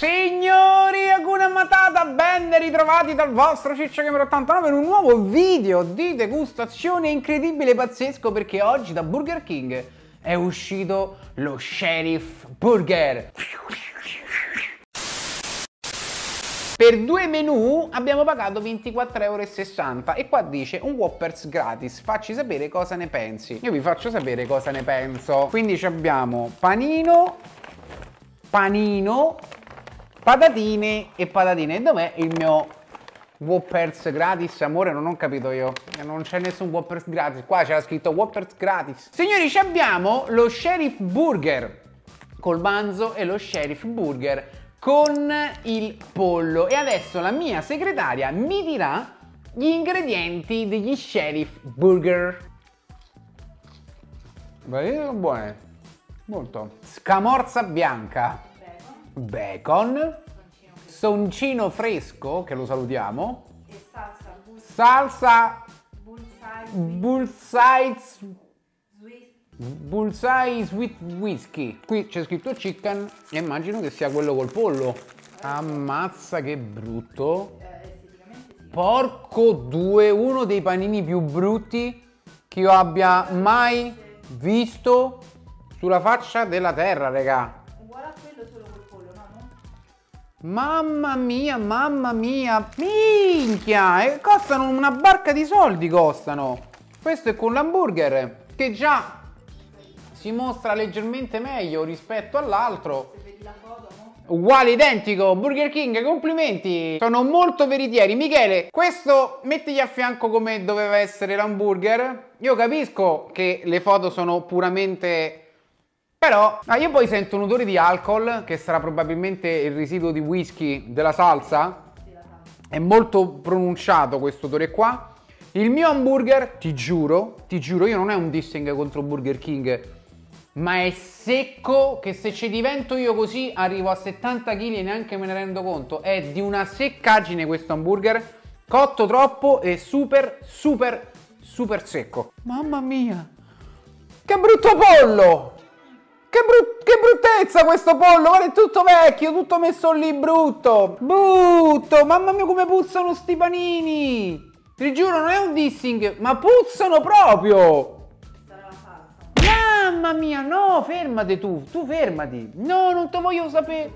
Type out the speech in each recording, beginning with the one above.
Signori, Hakuna Matata, ben ritrovati dal vostro CiccioGamer89 per un nuovo video di degustazione incredibile e pazzesco, perché oggi da Burger King è uscito lo Sheriff Burger. Per due menù abbiamo pagato 24,60 € e qua dice un Whopper gratis, facci sapere cosa ne pensi. Io vi faccio sapere cosa ne penso. Quindi abbiamo panino, patatine e patatine. E dov'è il mio Whoppers gratis? Amore, non ho capito io. Non c'è nessun Whoppers gratis. Qua c'era scritto Whoppers gratis. Signori, abbiamo lo Sheriff Burger col manzo e lo Sheriff Burger con il pollo. E adesso la mia segretaria mi dirà gli ingredienti degli Sheriff Burger. Beh, sono buone. Molto. Scamorza bianca, bacon, soncino fresco, che lo salutiamo, e salsa bullseye sweet whiskey. Qui c'è scritto chicken e immagino che sia quello col pollo. Ammazza che brutto, porco due, uno dei panini più brutti che io abbia mai visto sulla faccia della terra, raga. Mamma mia, minchia! E costano una barca di soldi, costano. Questo è con l'hamburger, che già si mostra leggermente meglio rispetto all'altro. Se vedi la foto, no? Uguale, identico, Burger King, complimenti! Sono molto veritieri. Michele, questo mettigli a fianco come doveva essere l'hamburger. Io capisco che le foto sono puramente... Però io poi sento un odore di alcol, che sarà probabilmente il residuo di whisky della salsa. È molto pronunciato questo odore qua. Il mio hamburger, ti giuro, io non è un dissing contro Burger King, ma è secco, che se ci divento io così arrivo a 70 kg e neanche me ne rendo conto. È di una seccaggine questo hamburger, cotto troppo e super secco. Mamma mia, che brutto pollo! Che bruttezza questo pollo, guarda, è tutto vecchio, tutto messo lì brutto. Brutto, mamma mia come puzzano sti panini. Ti giuro, non è un dissing, ma puzzano proprio. Sarà la salsa. Mamma mia, no, fermati tu fermati. No, non te voglio sapere.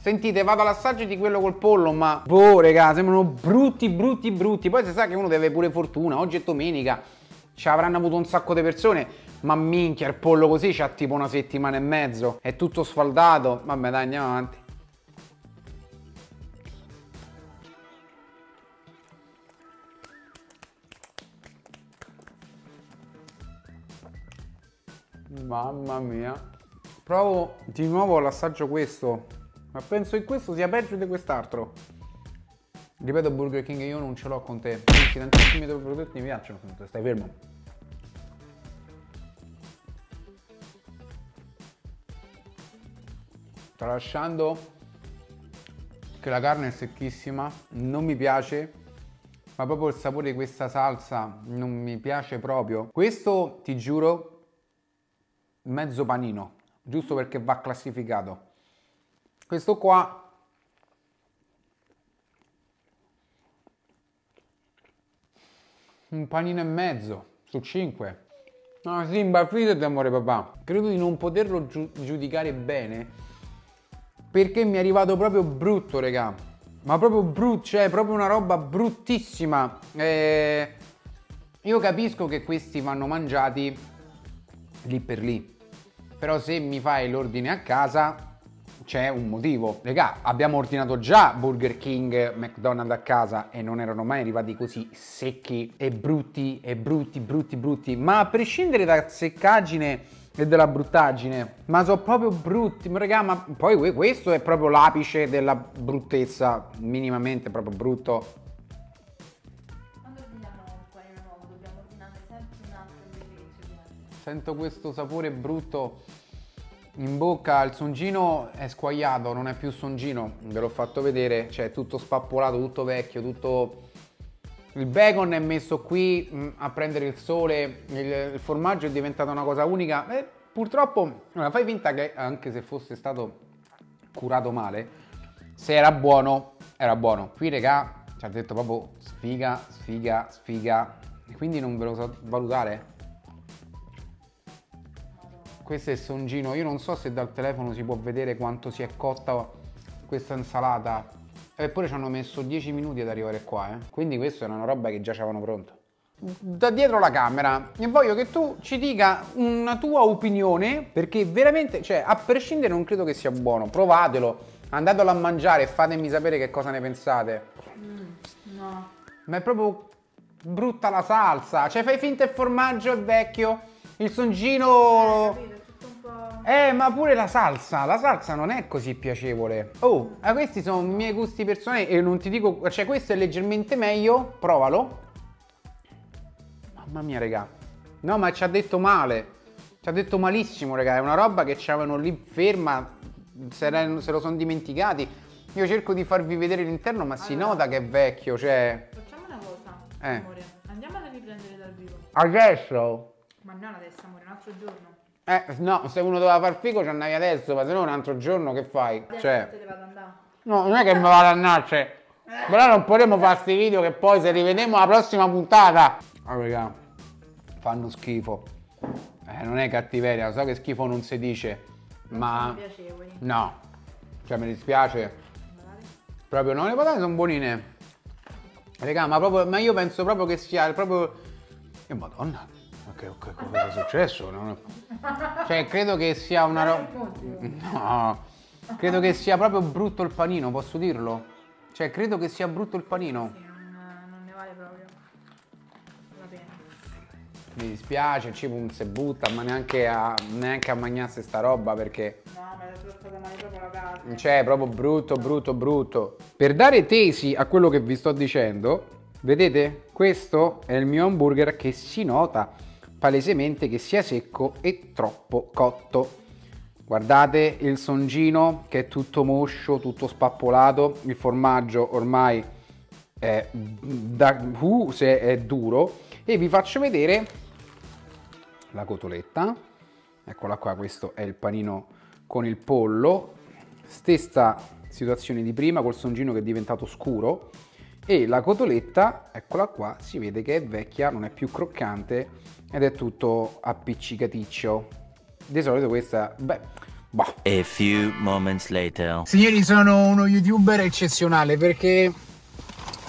Sentite, vado all'assaggio di quello col pollo, ma boh, raga, sembrano brutti. Poi si sa che uno deve pure fortuna, oggi è domenica. Ci avranno avuto un sacco di persone, ma minchia, il pollo così c'ha tipo una settimana e mezzo. È tutto sfaldato. Vabbè, dai, andiamo avanti. Mamma mia. Provo di nuovo all'assaggio questo, ma penso che questo sia peggio di quest'altro. Ripeto, Burger King io non ce l'ho con te. Quindi tantissimi tuoi prodotti mi piacciono, stai fermo. Tralasciando che la carne è secchissima, non mi piace, ma proprio il sapore di questa salsa non mi piace proprio. Questo, ti giuro, mezzo panino, giusto perché va classificato. Questo qua... un panino e mezzo su 5. No, si imbaffite, amore papà. Credo di non poterlo giudicare bene, perché mi è arrivato proprio brutto, raga. Ma proprio brutto, cioè proprio una roba bruttissima. Io capisco che questi vanno mangiati lì per lì, però se mi fai l'ordine a casa c'è un motivo. Raga, abbiamo ordinato già Burger King, McDonald's a casa e non erano mai arrivati così secchi e brutti. Ma a prescindere da seccaggine e dalla bruttaggine, ma sono proprio brutti. Ma raga, ma poi questo è proprio l'apice della bruttezza, minimamente proprio brutto. Quando ordiniamo un panino nuovo dobbiamo ordinare sempre un altro ingrediente che ci piace. Sento questo sapore brutto in bocca. Il songino è squagliato, non è più songino, ve l'ho fatto vedere, cioè è tutto spappolato, tutto vecchio, tutto... Il bacon è messo qui a prendere il sole, il formaggio è diventato una cosa unica. Purtroppo, allora, fai finta che anche se fosse stato curato male. Se era buono, era buono. Qui, regà, ci ha detto proprio sfiga, sfiga, sfiga. E quindi non ve lo so valutare. Questo è il songino. Io non so se dal telefono si può vedere quanto si è cotta questa insalata. Eppure ci hanno messo 10 minuti ad arrivare qua, eh. Quindi questa era una roba che già c'avevano pronto. Da dietro la camera, e voglio che tu ci dica una tua opinione, perché veramente, cioè, a prescindere non credo che sia buono. Provatelo, andatelo a mangiare e fatemi sapere che cosa ne pensate. No. Ma è proprio brutta la salsa. Cioè, fai finta il formaggio è vecchio, il songino... ma pure la salsa non è così piacevole. Oh, questi sono i miei gusti personali e non ti dico... Cioè, questo è leggermente meglio, provalo. Mamma mia, raga. No, ma ci ha detto male. Ci ha detto malissimo, raga. È una roba che c'avevano lì ferma. Se lo sono dimenticati. Io cerco di farvi vedere l'interno, ma allora, si nota che è vecchio, cioè... Facciamo una cosa, amore. Andiamola a riprendere dal vivo. Adesso? Ma non adesso, amore, un altro giorno. No, se uno doveva far figo ci andavi adesso, ma se no un altro giorno che fai? Adesso cioè... te ne vado a andare. No, non è che mi vado a andare, cioè... Però non potremmo fare questi video che poi se rivediamo alla prossima puntata... Allora, raga, fanno schifo. Non è cattiveria, so che schifo non si dice, ma... No, cioè mi dispiace. Proprio no, le patate sono buonine. Raga, ma proprio, ma io penso proprio che sia proprio... Madonna, ma che cosa è successo? No? Cioè, credo che sia una roba... No, credo che sia proprio brutto il panino, posso dirlo? Cioè, credo che sia brutto il panino. Mi dispiace, il cibo non si butta, ma neanche a mangiarsi sta roba perché... No, ma è troppo male proprio la carne. Cioè, è proprio brutto, brutto, brutto. Per dare tesi a quello che vi sto dicendo, vedete? Questo è il mio hamburger che si nota palesemente che sia secco e troppo cotto. Guardate il songino che è tutto moscio, tutto spappolato. Il formaggio ormai è, se è duro. E vi faccio vedere la cotoletta, eccola qua, questo è il panino con il pollo, stessa situazione di prima col songino che è diventato scuro e la cotoletta, eccola qua, si vede che è vecchia, non è più croccante ed è tutto appiccicaticcio. Di solito questa, bah. A few moments later. Signori, sono uno youtuber eccezionale perché...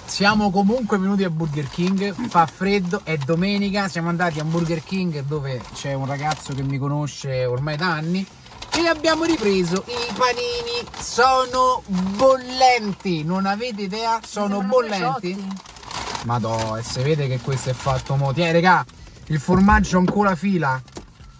Siamo comunque venuti a Burger King, fa freddo, è domenica, siamo andati a Burger King dove c'è un ragazzo che mi conosce ormai da anni e abbiamo ripreso i panini, sono bollenti, non avete idea, sono bollenti. Madò, e si vede che questo è fatto mo'. Tieni, regà, il formaggio ancora fila.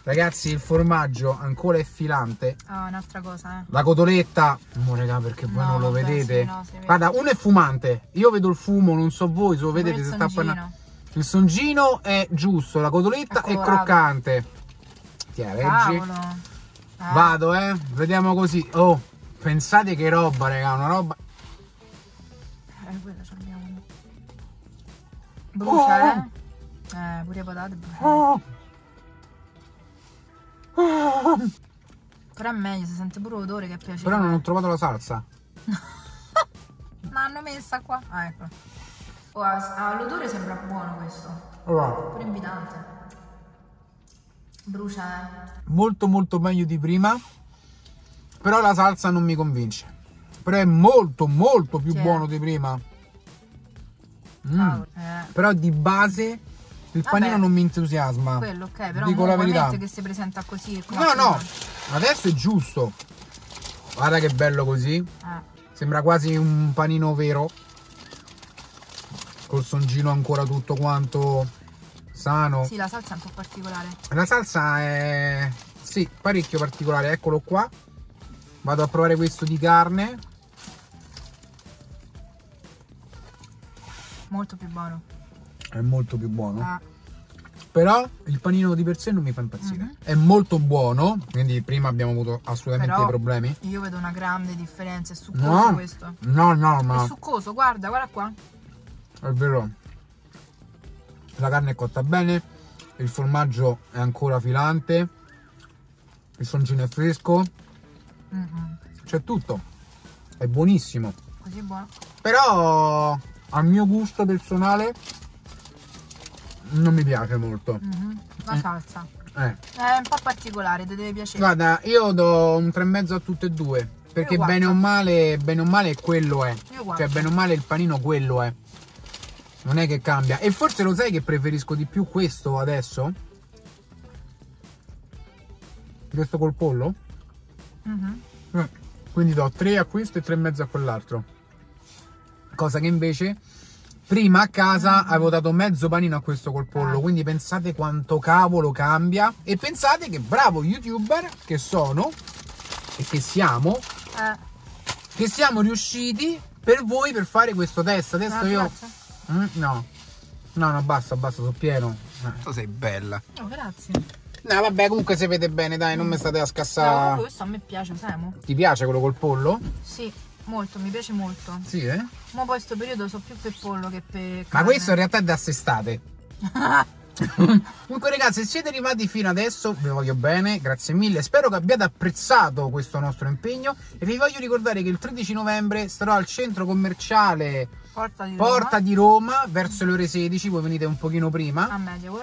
Ragazzi, il formaggio ancora è filante. Ah, un'altra cosa, eh. La cotoletta. No, raga, perché voi non lo vedete. Sì, no, vede. Guarda, uno è fumante. Io vedo il fumo, non so voi se lo vedete, se sta parlando. Il songino è giusto, la cotoletta è croccante. Ti reggi? Vado, eh. Vediamo così. Oh, pensate che roba, raga, una roba. Quella ce l'abbiamo. Brucia, eh. Pure le patate bruciate. Oh. Però è meglio, si sente pure l'odore che è piacevole. Però non ho trovato la salsa. Ma hanno messa qua. Ah, ecco. Oh, l'odore sembra buono questo. Allora. Pure invitante. Brucia, eh. Molto molto meglio di prima. Però la salsa non mi convince. Però è molto molto più buono di prima. Però di base... Il panino non mi entusiasma. Quello, ok, però dico la verità che si presenta così. No, no, adesso è giusto. Guarda che bello così. Sembra quasi un panino vero. Col songino ancora tutto quanto sano. Sì, la salsa è un po' particolare. La salsa è... Sì, parecchio particolare. Eccolo qua. Vado a provare questo di carne. Molto più buono. È molto più buono. Però il panino di per sé non mi fa impazzire. È molto buono. Quindi prima abbiamo avuto assolutamente dei problemi. Io vedo una grande differenza. È succoso questo. No, no, ma... È succoso, guarda, guarda qua. È vero. La carne è cotta bene. Il formaggio è ancora filante. Il songino è fresco. c'è tutto, è buonissimo. Così buono. Però al mio gusto personale non mi piace molto. La salsa è un po' particolare, ti deve piacere. Guarda, io do un 3,5 a tutte e due, perché bene o male quello è, cioè bene o male il panino quello è, non è che cambia. E forse lo sai che preferisco di più questo adesso? Questo col pollo? Quindi do 3 a questo e 3,5 a quell'altro. Cosa che invece prima a casa avevo dato mezzo panino a questo col pollo. Quindi pensate quanto cavolo cambia. E pensate che bravo youtuber che sono e che siamo, che siamo riusciti per voi per fare questo test. Adesso io... no, basta, basta, sono pieno. Tu sei bella. No, grazie. No, vabbè, comunque se vede bene, dai, non mi state a scassare. No, questo a me piace, Samu. Ti piace quello col pollo? Sì, molto, mi piace molto. Sì, eh? Ma poi in questo periodo so più per pollo che per carne. Ma questo in realtà è da quest'estate. Comunque ragazzi, se siete arrivati fino adesso vi voglio bene, grazie mille, spero che abbiate apprezzato questo nostro impegno e vi voglio ricordare che il 13 novembre sarò al centro commerciale Porta di Roma verso le ore 16, voi venite un pochino prima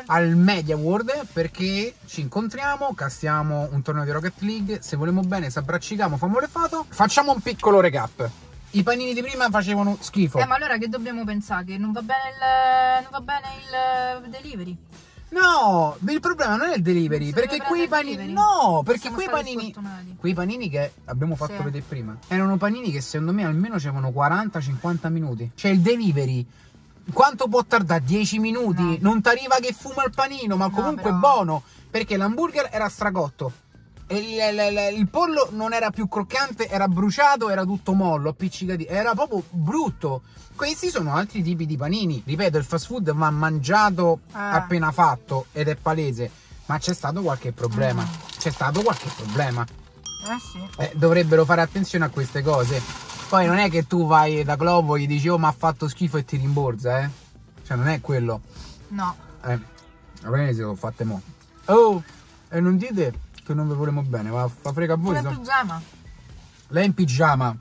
al Media World, perché ci incontriamo, castiamo un torneo di Rocket League, se volemo bene s'abbracciamo, facciamo un piccolo recap. I panini di prima facevano schifo. Ma allora che dobbiamo pensare? Che non va bene il, delivery? No, il problema non è il delivery, perché quei panini... No, perché quei panini... Quei panini che abbiamo fatto vedere prima erano panini che secondo me almeno c'erano 40-50 minuti. Cioè il delivery, quanto può tardare? 10 minuti? No. Non t'arriva che fuma il panino, ma comunque però... buono. Perché l'hamburger era stracotto. Il pollo non era più croccante, era bruciato, era tutto mollo, appiccicatino, era proprio brutto. Questi sono altri tipi di panini. Ripeto, il fast food va mangiato appena fatto ed è palese. Ma c'è stato qualche problema. C'è stato qualche problema. Dovrebbero fare attenzione a queste cose. Poi non è che tu vai da Globo e gli dici: oh, ma ha fatto schifo e ti rimborsa, eh? Cioè non è quello. No. Va bene, se lo fate mo. Oh, e non dite che non vi volemo bene, ma fa frega a voi. Lei in pigiama. Lei in pigiama.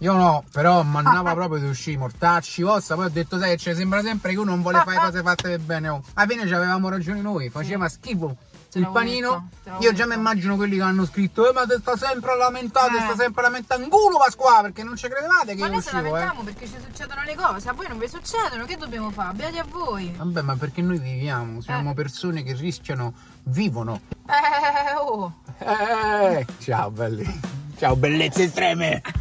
Io no, però mannava proprio di uscire, mortacci, ossa. Poi ho detto, sai, cioè, sembra sempre che uno non vuole fare cose fatte bene. Alla fine ci avevamo ragione noi, faceva schifo il panino. Io già mi immagino quelli che hanno scritto: ma te sta sempre lamentando, sta sempre lamentando. Culo Pasqua, perché non ci credevate che io uscivo. Ma noi ci lamentiamo perché ci succedono le cose, a voi non vi succedono, che dobbiamo fare? Beati a voi. Vabbè, ma perché noi viviamo, siamo persone che rischiano, vivono. Ciao belli, ciao bellezze estreme.